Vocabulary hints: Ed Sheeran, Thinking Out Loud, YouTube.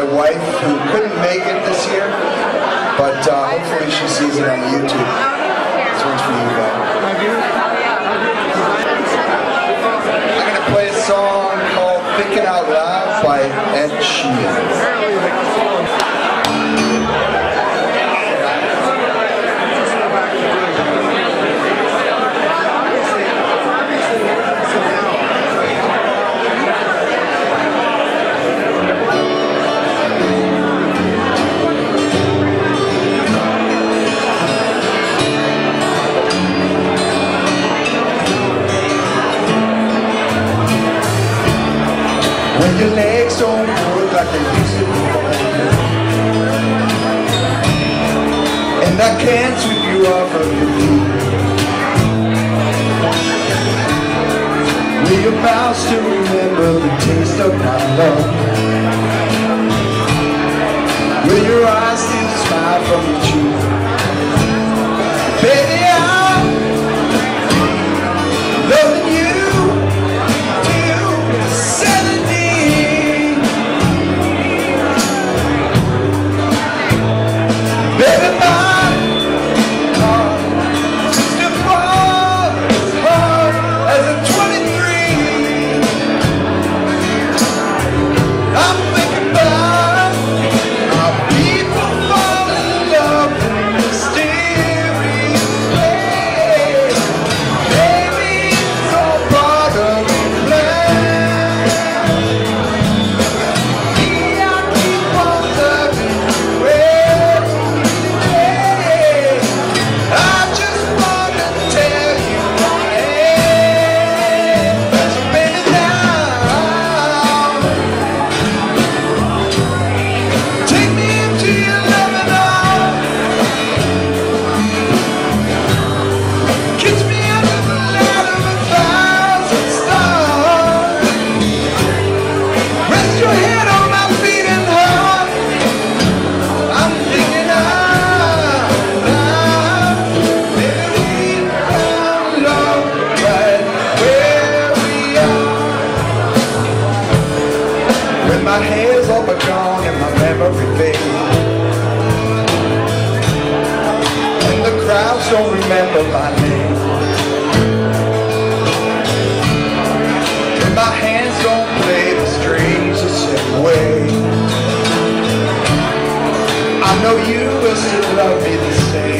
my wife, who couldn't make it this year, but hopefully she sees it on YouTube. This one's for you guys. I'm going to play a song called Thinking Out Loud by Ed Sheeran. Your legs don't work like they used to, and I can't sweep you off of your feet. Will your mouth still remember the taste of my love? Will your eyes still smile from the truth? Baby, I'm loving you. My hair's all but gone and my memory fades, and the crowds don't remember my name, and my hands don't play the strings the same way. I know you will still love me the same.